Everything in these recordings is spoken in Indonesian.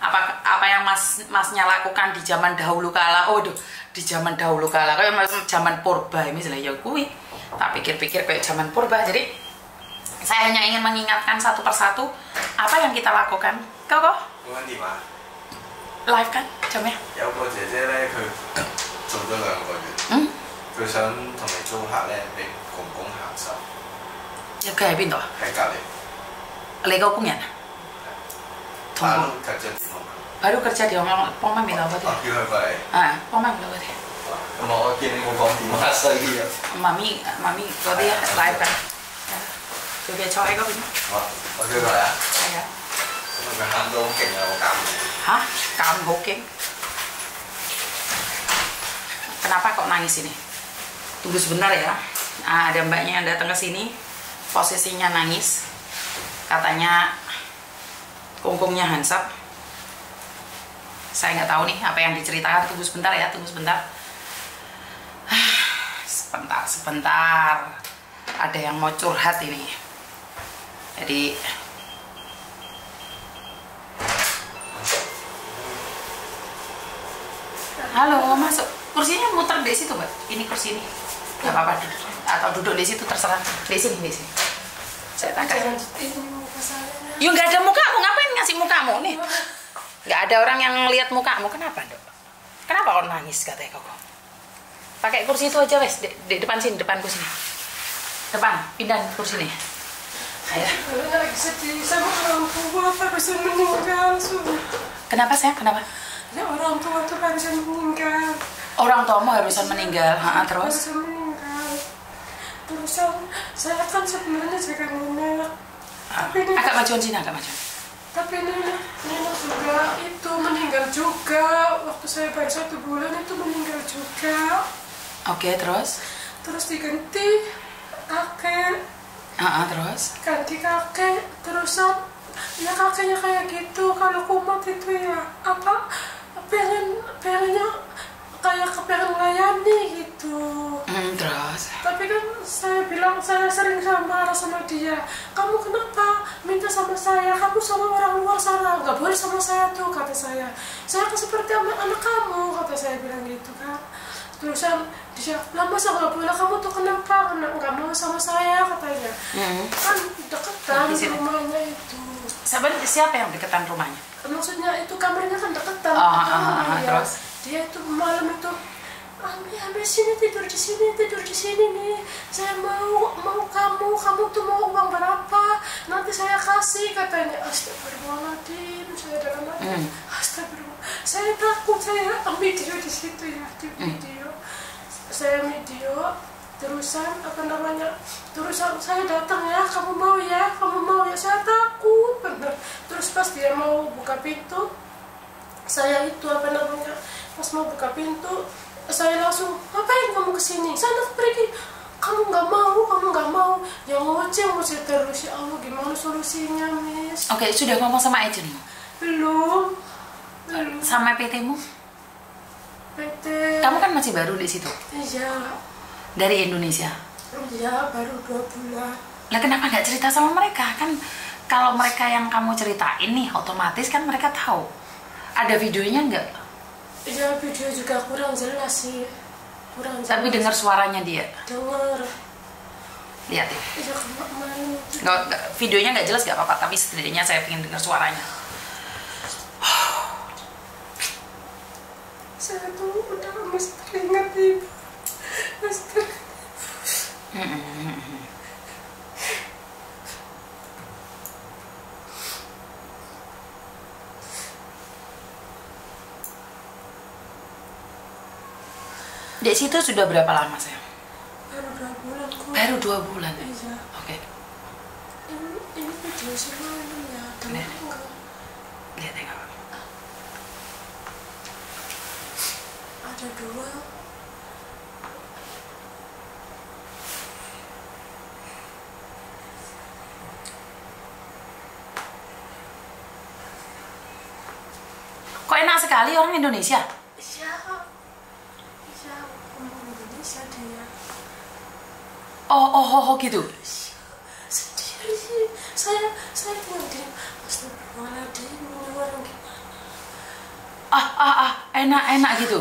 apa yang masnya lakukan di zaman dahulu kala. Oh, aduh, di zaman dahulu kala kayak zaman purba misalnya, ya kuwi tak pikir-pikir kayak zaman purba. Jadi saya hanya ingin mengingatkan satu persatu apa yang kita lakukan. Kok live kan jamnya baru kerja di Hongkong, Pongman bilang apa tuh? Ah, Pongman bilang apa tuh? Mau kini mau Pong Dimas lagi ya? Mami, kau dia live kan? Sudah coy kau punya? Oke kau ya? Iya. Kamu kamu kengnya kamu? Hah? Kamu keng? Kenapa kok nangis ini? Tunggu sebentar ya. Ah, ada mbaknya yang datang ke sini, posisinya nangis, katanya kungkungnya hansap. Saya nggak tahu nih apa yang diceritakan. Tunggu sebentar ya, tunggu sebentar. Sebentar. Ada yang mau curhat ini. Jadi halo, masuk. Kursinya muter di situ, Mbak. Ini kursi ini. Nggak apa-apa duduk. Atau duduk di situ terserah. Di sini. Saya tangkap. Yuk, nggak ada muka aku. Ngapain ngasih mukamu nih? Nggak ada orang yang ngeliat mukamu. Kenapa, Dok? Kenapa kau nangis, katanya Koko? Pakai kursi itu aja, wes. Di depan sini, depanku sini. Depan, pindah kursi ini. Ayo. Kenapa, sayang? Kenapa? Ya, orang tua itu harusan meninggal. Orang tuamu harusan meninggal? Ha, terus? Harusan meninggal. Terus, saya kan sebenarnya juga nenek. Agak majuan sini, agak majuan. Tapi Nino juga itu meninggal juga. Waktu saya baru 1 bulan itu meninggal juga. Oke, terus? Terus diganti kakek. Terus? Ganti kakek. Terus ya kakeknya kayak gitu. Kalau kumat itu ya apa? Perenya kayak kepereng layani gitu. Terus? Tapi kan saya bilang, saya sering marah sama dia. Kamu kenapa minta sama saya? Kamu sama orang luar sana, nggak boleh sama saya tuh, kata saya. Saya kan seperti anak kamu, kata saya bilang gitu kan. Terusan dia, lama saya nggak boleh, kamu tuh kenapa? Nggak mau sama saya, katanya. Kan deketan rumahnya itu. Siapa yang deketan rumahnya? Maksudnya itu kamarnya kan deketan. Terus? Dia itu malam itu, ambil sini, tidur di sini nih. Saya mau kamu tuh mau uang berapa? Nanti saya kasih, katanya. Astagfirullahaladzim, saya dalam hati. Astagfirullah, saya takut, saya video di situ ya, di video. Saya video, terusan apa namanya? Terusan saya datang ya, kamu mau ya, saya takut bener. Terus pas dia mau buka pintu, saya itu apa namanya? Pas mau buka pintu, saya langsung, ngapain kamu kesini? Sana pergi. Kamu nggak mau. Ya ngoceh terus. Ya Allah, gimana solusinya, Miss? Oke, sudah ngomong sama agenmu? Belum. Sama PT-mu? PT. Kamu kan masih baru di situ? Iya. Dari Indonesia? Iya, baru 2 bulan. Lah kenapa nggak cerita sama mereka? Kan kalau mereka yang kamu ceritain nih, otomatis kan mereka tahu. Ada videonya nggak? Ya, video juga kurang jelas sih. Tapi dengar suaranya dia? Dengar. Lihat ya? Iya, kemarin itu. Videonya nggak jelas nggak apa-apa, tapi setidaknya saya pengen dengar suaranya. Saya tuh udah mesti teringat, Ibu. Di situ sudah berapa lama, sayang? Baru 2 bulan. Kok. Baru 2 bulan. Iya. Oke. Ini video semua ini ya. Lihat enggak? Ada 2. Kok enak sekali orang Indonesia? Iya. Oh, gitu. Sendiri saya tinggal di Astagfirullahaladzim, orang gimana? enak-enak gitu.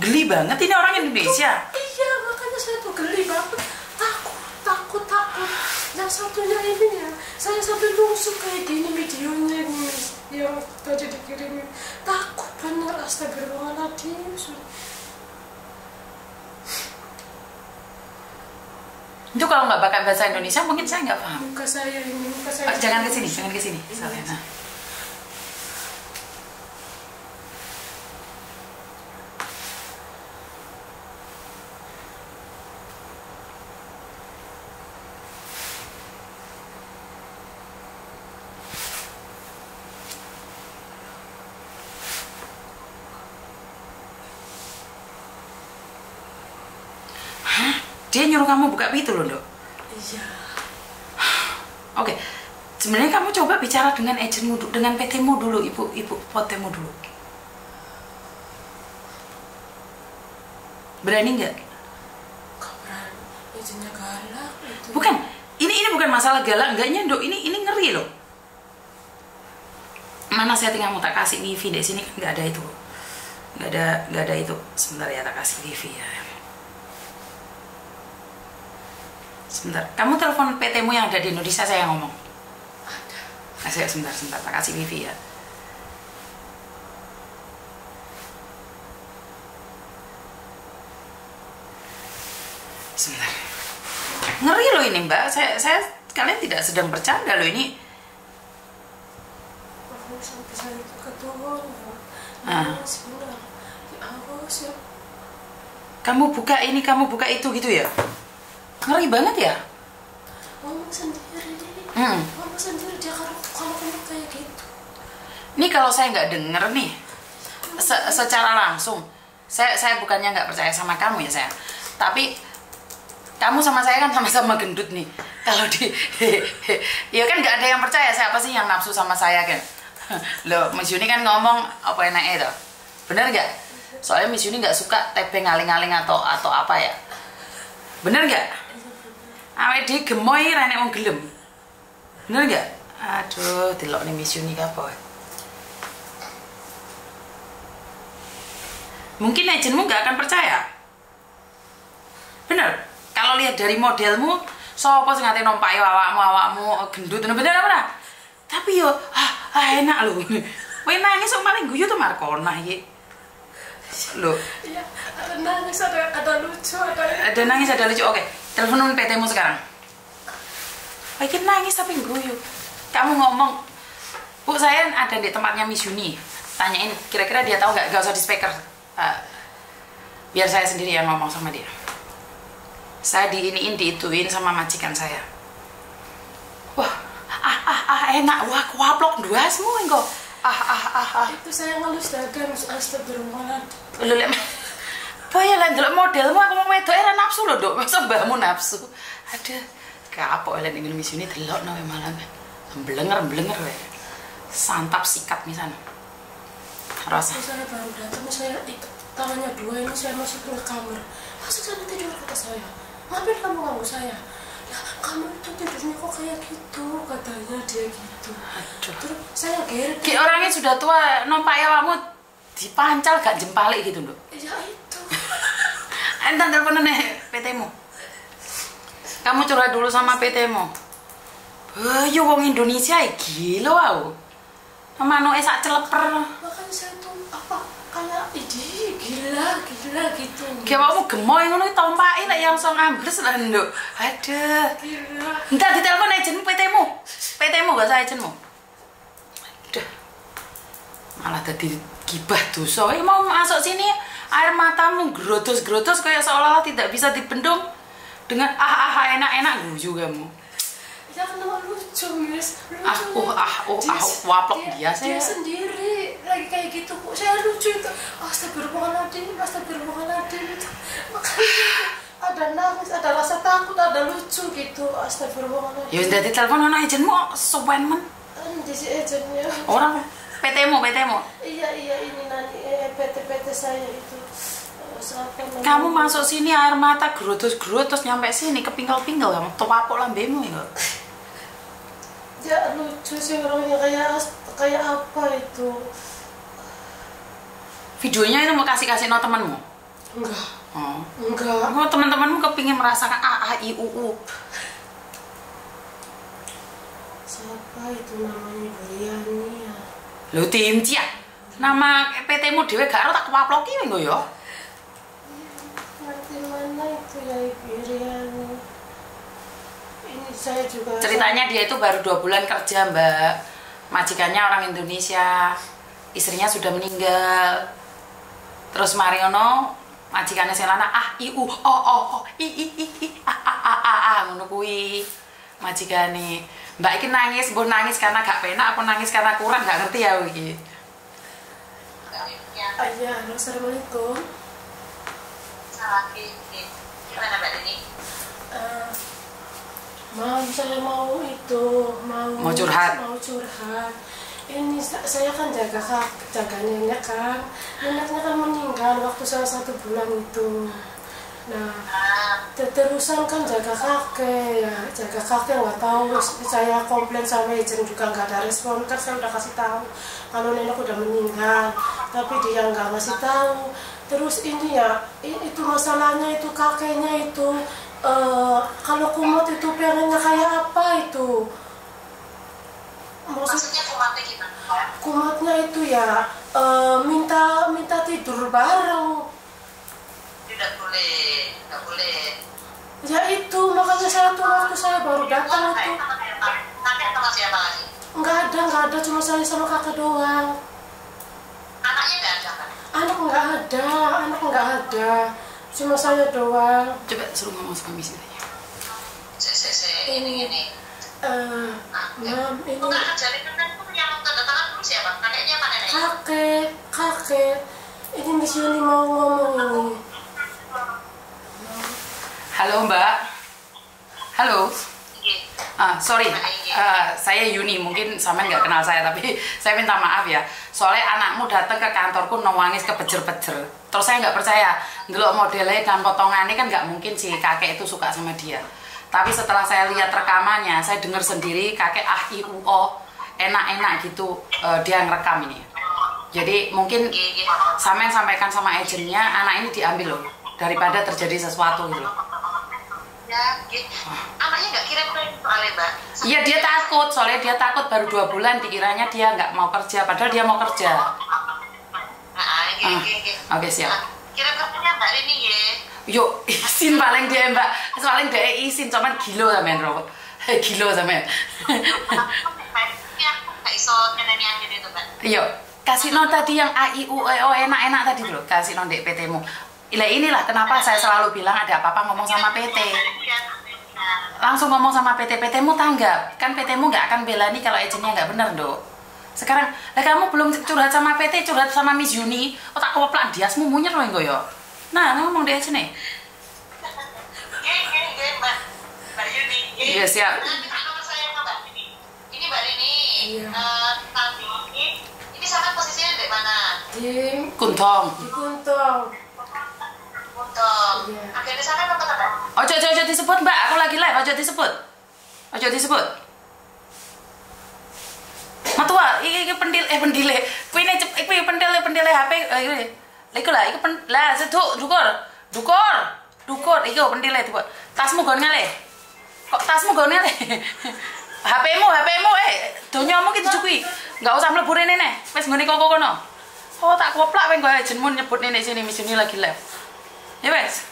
Geli banget ini orang Indonesia. Iya, makanya saya tuh geli banget. Takut. Yang satunya ini ya, saya sampai nusuk kayak gini videonya nih, yang tadi dikirimin. Takut bener, astagfirullahaladzim. Itu kalau nggak pakai bahasa Indonesia mungkin saya nggak paham. Muka saya. Oh, jangan kesini. Salah. Nah. Dia nyuruh kamu buka pintu loh, Dok. Iya. Oke. Sebenarnya kamu coba bicara dengan agenmu, dengan PT-mu dulu, Ibu PT-mu dulu. Berani nggak? Nggak berani. Agennya galak itu. Bukan. Ini bukan masalah galak enggaknya, Dok. Ini ngeri loh. Mana setting kamu tak kasih wifi di sini kan nggak ada itu. Nggak ada itu. Sebentar ya, tak kasih wifi ya. Sebentar, kamu telepon PT-mu yang ada di Indonesia, saya yang ngomong. Ada. Nah, sebentar, tak kasih wifi ya. Sebentar. Ngeri loh ini, Mbak. Saya kalian tidak sedang bercanda loh ini. Aku sampai saya itu ketuhun. Ah. Aku siap. Kamu buka ini, kamu buka itu gitu ya. Ngeri banget ya? Ngomong sendiri dia kalau kayak gitu. Ini kalau saya nggak denger nih secara langsung, saya bukannya nggak percaya sama kamu ya saya, tapi kamu sama saya kan sama-sama gendut nih. Kalau di ya kan nggak ada yang percaya, siapa sih yang nafsu sama saya kan? Loh, Miss Yuni kan ngomong apa enaknya itu, bener nggak? Soalnya Miss Yuni nggak suka tebeng ngaling-ngaling atau apa ya? Bener nggak? Awet dia gemoy rane wong gelem. Bener gak? Aduh, delok nih Miss Yuni kapoe. Mungkin agenmu gak akan percaya. Bener. Kalau lihat dari modelmu, sapa sing ngate nompai awakmu gendut bener apa ora? Tapi yo enak lho. Kowe nangis kok malah guyu to Markona iki. Loh, iya, nangis ada lucu, ada nangis ada lucu. Oke, telepon PT-mu sekarang. Bikin nangis tapi guyu. Kamu ngomong, Bu, saya ada di tempatnya Miss Yuni. Tanyain, kira-kira dia tahu nggak? Gak usah di speaker. Biar saya sendiri yang ngomong sama dia. Saya diituin sama majikan saya. Wah, enak. Wah, kuaplok dua semua engko. Itu saya ngelus dagang, astagfirullahaladzim. Lho, bayar ndelok modelmu aku mau wedok era nafsu lho, Dok. Masa mbahmu nafsu? Ada kapok lan ning Miss Yuni delok nawe malam. Mblenger wae. Santap sikat misan. Rasa. Saya baru datang, saya tangannya dua ini saya masuk ke kamar. Masuk sana tidur kata saya. Ngapain kamu ganggu saya? Kamu itu tidurnya kok kayak gitu, katanya dia gitu. Aduh. Terus saya geret. Ki orangnya sudah tua, nompak kamu dipancal gak jempalik gitu, Dok. Ya itu. Entar teleponan PT-mu. Kamu curhat dulu sama PT-mu. Yo wong Indonesia iki lho aku. Manuke sak celeper. Makanya saya tuh kayak ide gila gitu. Ki awakmu gemoy ngono iki tompake lek yang iso ngambles lho, Nduk. Aduh. Gila. Entar ditelepon agenmu PT-mu. PT-mu gak usah agenmu. Aduh. Malah tadi gibah dosa. Mau masuk sini air matamu grotos-grotos kayak seolah-olah tidak bisa dibendung dengan enak-enak guyu kamu. Ya kan lucu, Miss. Waplok dia sendiri lagi kayak gitu. Kok saya lucu itu. Astagfirullahaladzim itu. Makanya ada nangis, ada rasa takut, ada lucu gitu. Astagfirullahaladzim. Ya udah ditelepon ana agenmu sopan men. Disi agennya. Orang PT-mu. Iya, ini nanti PT saya itu. Kamu masuk sini air mata gerut terus nyampe sini kepinggal-pinggal kamu tepapok lambemu ya. Ya lucu sih orangnya kayak apa itu. Videonya itu mau kasih no temanmu? Enggak. Oh. Enggak. Kok teman-temanmu kepingin merasakan a i u u. Siapa itu namanya Ariani ya? Lo tim Cia. Nama PT-mu dhewe gak ora tak kepaploki minggo ya. Ini saya juga ceritanya dia itu baru 2 bulan kerja mbak, majikannya orang Indonesia, istrinya sudah meninggal, terus Mariono majikannya selana ah iu oh i ah menunggui majikane mbak ini nangis, bu nangis karena gak penak apa nangis karena kurang gak ngerti ya begini. Ayah, assalamualaikum. Gimana Mbak Deni? Mam, saya mau itu mau curhat. Ini saya kan jaga nenek kan. Neneknya kan meninggal waktu saya 1 bulan itu. Nah, terusan kan jaga kakek ya, nggak tahu. Saya komplain sama izin juga nggak ada respon. Kan saya udah kasih tahu kalau nenek udah meninggal, tapi dia nggak ngasih tahu. Terus ini ya, itu masalahnya itu kakeknya itu kalau kumut itu pengennya kayak apa itu? Maksudnya kumutnya gimana? Kumutnya itu ya minta tidur bareng. Tidak boleh. Ya itu makanya waktu saya baru datang itu. Kakek sama siapa lagi? Nggak ada cuma saya sama kakek doang. Anaknya nggak ada kan? Anak nggak ada, cuma saya doang. Coba suruh ngomong sama misi aja. Ini. Mam, ini. Nggak ada jadi kan aku yang tanda tangan dulu siapa? Kakeknya apa neneknya? Kakek. Ini misi Yuni mau ngomong ini. Halo Mbak. Halo. Sorry, saya Yuni, mungkin sama nggak kenal saya, tapi saya minta maaf ya. Soalnya anakmu datang ke kantorku nangis kebejer-bejer. Terus saya nggak percaya, dulu modelnya dan potongannya kan nggak mungkin si kakek itu suka sama dia. Tapi setelah saya lihat rekamannya, saya dengar sendiri kakek ah i u o enak-enak gitu dia ngerekam ini. Jadi mungkin sama yang sampaikan sama agennya, anak ini diambil loh, daripada terjadi sesuatu gitu loh. Ya, gitu. Anaknya nggak kirim soalnya mbak. Iya dia takut, soalnya dia takut baru 2 bulan dikiranya dia nggak mau kerja, padahal dia mau kerja. Oke siap. Kirim kerjanya mbak ini ya. Yuk izin paling dia mbak, paling dia izin cuman gilo sama Robert, gilo sama. Iya, nggak iso kenanian gitu mbak. Yuk kasih non tadi yang a i u e o enak-enak tadi loh, kasih non DPT-mu. Inilah kenapa saya selalu bilang ada apa-apa ngomong sama PT. Langsung ngomong sama PT, PT-mu tanggap. Kan PT-mu nggak akan belani kalau agennya nggak bener, Dok. Sekarang, kamu belum curhat sama PT, curhat sama Miss Yuni. Oh, tak kepelan diasmu munyer loh, Nggo, yo. Nah, ngomong deh aja nih. Mbak Yuni. Iya, siap. Ini Mbak Yuni. Ini sama posisinya di mana? Di Kuntong. Oke, di sana apa kata? Ojo disebut mbak, aku lagi live. Ojo disebut. Matua, iki pendile. Kuine iki pendile HP iki. Iku lah, iki lah seduk dukur. Iki pendile tuh. Tasmu gon ngale. Kok tasmu gon ngale? HP-mu donyamu ki dicukuki. Enggak usah mlebu rene neh. Wis ngene kok kono. Oh, tak koplak weng gawe jenmun nyebut nene sini misune lagi live. Ya wes,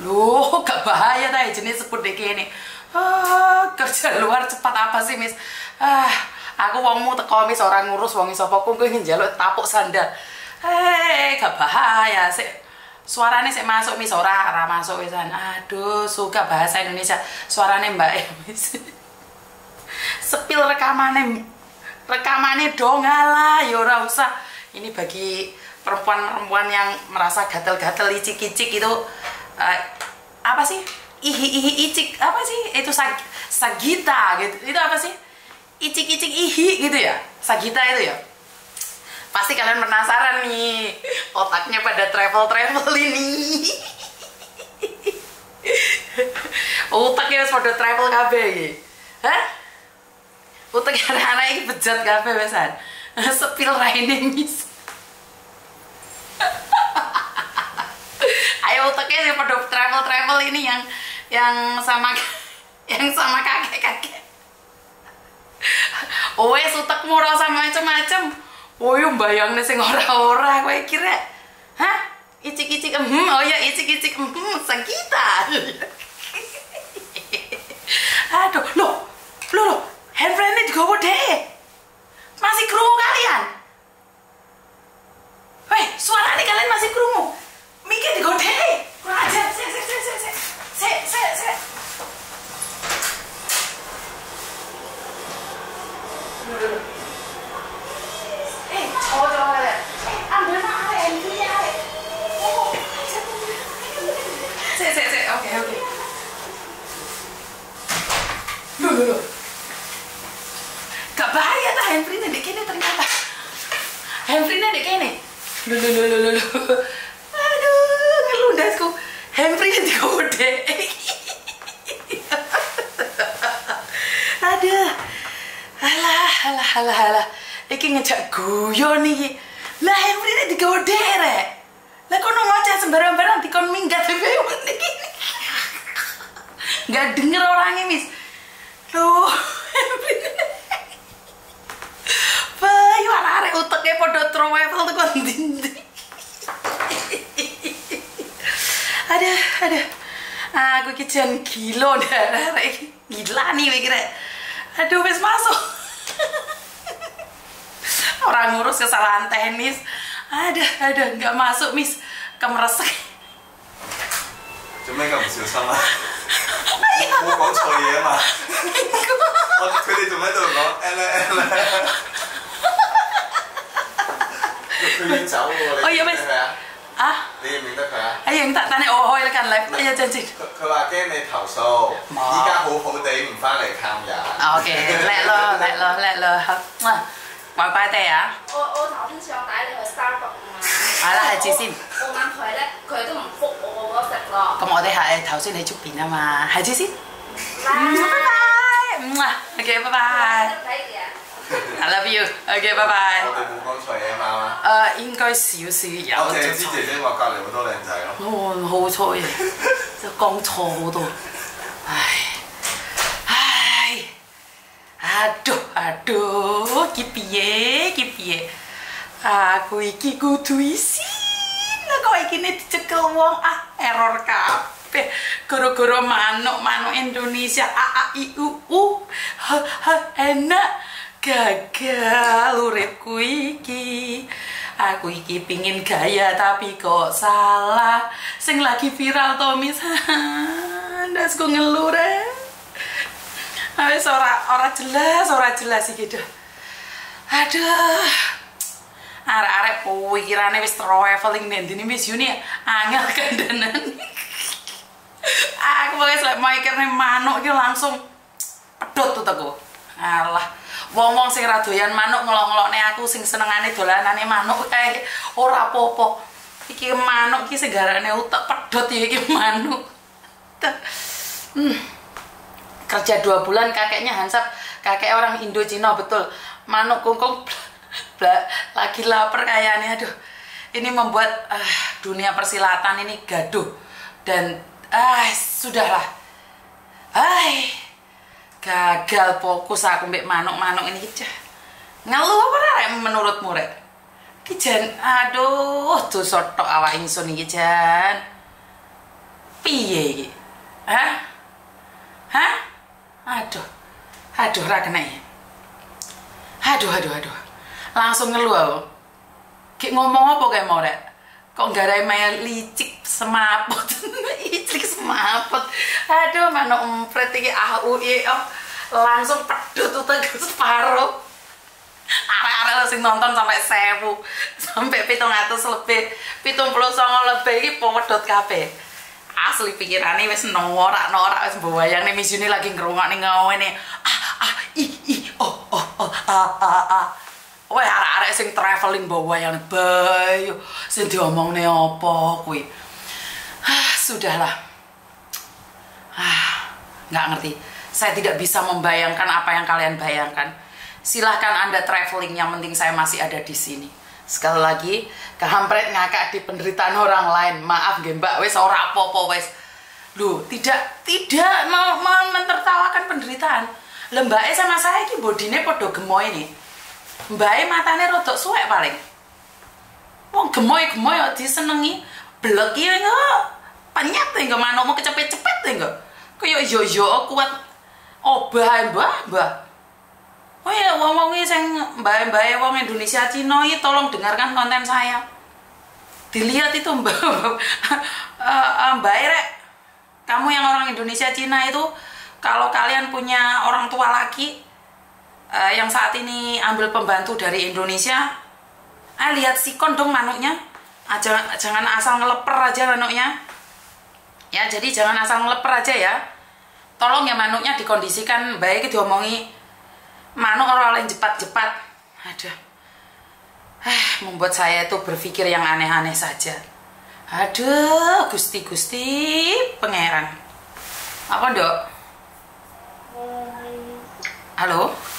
loh gak bahaya tadi jenis sebut deh ini. Kerja luar cepat apa sih Miss? Aku wongmu teko Miss orang ngurus wongi sopoku gue njaluk tapuk sandal. Hei gak bahaya sih. Suaranya sih masuk Miss ora masuk wisan. Aduh suka bahasa Indonesia. Suaranya Mbak Miss. Sepil rekamannya dongalah. Yora usah. Ini bagi perempuan-perempuan yang merasa gatel-gatel licik-licik itu apa sih? Ihi-ihi icik apa sih? Itu sagita gitu. Itu apa sih? Icik-icik ihi gitu ya. Sagita itu ya. Pasti kalian penasaran nih, otaknya pada travel-travel ini. Otaknya harus pada travel kabeh iki. Hah? Otak anak-anak iki bejat kabeh wesan. Sepil raine ngis. Ayo otaknya pada travel-travel ini yang sama kakek-kakek. Wes utekmu ora sama macam-macam. Oh iya bayangnya sing ora-ora kowe kira. Hah? Icik-icik oh ya icik-icik sakita. Aduh, loh, handphone-nya digowo deh. Masih krungu kalian? Weh, suarane kalian masih krungu. Mikir digowo deh. Kurang ajar, se. Gak bahaya ta Henry-nya dek kene ternyata. Henry-nya dek kene. Lho. Aduh, ngelundasku. Henry-nya digode. Aduh. Alah. Iki ngejak guyon iki. Lah Henry-nya digode rek. Lah kono ngoceh sembarang-barang dikon minggat dhewe iki. Gak denger orangnya mis. Loh, bayu arek uteknya podo travel tuh kon dindi. Aduh. Aku iki jan gila dah arek iki. Gila nih mikire. Aduh wis masuk. Orang ngurus kesalahan teknis. Aduh, enggak masuk mis. Kemeresek. Cuma enggak bisa salah.我講錯嘢啊嘛， 我佢哋仲喺度講，誒咧，佢已經走喎，你係咪啊？你認唔認得佢啊？認得，但係我開咗間嚟，一陣先。佢話驚你投訴，依家好好地唔翻嚟探人。OK， 叻咯，拜拜爹啊！我頭先想帶你去Starbucks 啊嘛，係啦係住先。我問佢咧，佢都唔覆我嗰食咯。咁我哋係頭先喺出邊啊嘛，係住先。拜拜 ，OK， 拜拜。I love you. OK， 拜拜。我哋冇講錯嘢嘛。應該少少有。我淨係知姐姐話隔離好多靚仔咯。我好錯嘅，就講錯好多。唉。Aduh, kipiye. Aku iki kudu isin. Kok iki ne dicekel wong error kabeh. Gara-gara manuk Indonesia a i u u. Enak gagal uripku iki. Aku iki pingin gaya tapi kok salah. Sing lagi viral to mis. Ndas ku ngelur. Wis ora jelas iki gitu. Aduh. Arek-arek pikirane wis traveling nang ndi Miss Yuni angel kandanan. Aku wis lek mikirne manuk iki langsung pedhot utekku. Alah, wong-wong sing radoyan manuk ngelok-ngelokne aku sing senengane dolanane manuk ora apa-apa. Iki manuk iki segarane utek pedhot ya iki manuk. Kerja 2 bulan kakeknya Hansap, kakek orang Indo-Cina betul. Manuk kungkung lagi lapar kayaknya. Aduh, ini membuat dunia persilatan ini gaduh dan sudahlah. Gagal fokus aku mbek manuk ini aja. Ngeluh apa rek menurutmu rek? Ki jan aduh dosa tok awak ingsun iki jan. Piye iki? Hah? Aduh, ra kena ya. Aduh. Langsung ngeluh aku. Ki ngomong apa kayak mau rek? Kok garai maya licik semaput. Aduh, manuk empret iki au e oh. Langsung pedut utek separo. Arek-arek sing nonton sampai 1000, sampai 700 lebih, 79 lebih iki pedut kabeh. Asli pikirane wis norak wis mbayangane Miss Yuni lagi ngrungokne ngene. Weh arek-arek sing traveling bawa yang bayu, sing diomongne apa kuwi. Sudahlah. Nggak ngerti. Saya tidak bisa membayangkan apa yang kalian bayangkan. Silahkan Anda traveling, yang penting saya masih ada di sini. Sekali lagi, kehampret ngakak di penderitaan orang lain. Maaf nggih Mbak, wis ora apa-apa wis. Loh, tidak mau mentertawakan penderitaan. Lembake sama saya iki bodine padha gemoy nih. Mbake matane rodok suwek paling. Wong gemoy-gemoy kok disenengi, blek iki kok penyet engko manukmu kecepet-cepet engko. Kaya yo-yo kuat obah mbah-mbah. Oh ya, wong-wongi sing mbae-mbae wong Indonesia Cina iki tolong dengarkan konten saya. Dilihat itu mbak mbae rek. Kamu yang orang Indonesia Cina itu, kalau kalian punya orang tua laki yang saat ini ambil pembantu dari Indonesia, lihat sikon dong manuknya. Jangan asal ngeleper aja manuknya. Ya, jadi jangan asal ngeleper aja ya. Tolong ya manuknya dikondisikan baik, diomongi manuk orang lain cepat-cepat. Ada membuat saya itu berpikir yang aneh-aneh saja. Aduh, gusti-gusti pangeran. Apa, Dok? Halo?